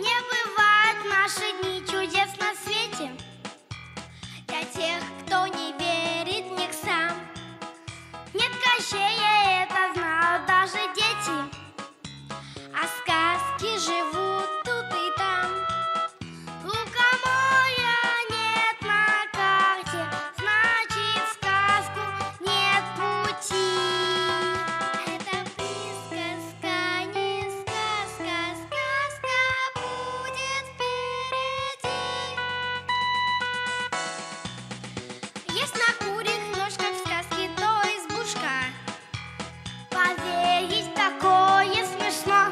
Не бывают наши дни чудес на свете для тех, кто не верит в них сам. Нет Кощея, это знают даже дети, а сказки живут тут и там. Лукоморья нет на карте, значит, в сказку нет пути. Это присказка, не сказка, сказка будет впереди. Есть на курьих ножках в сказке то избушка, поверить такое смешно.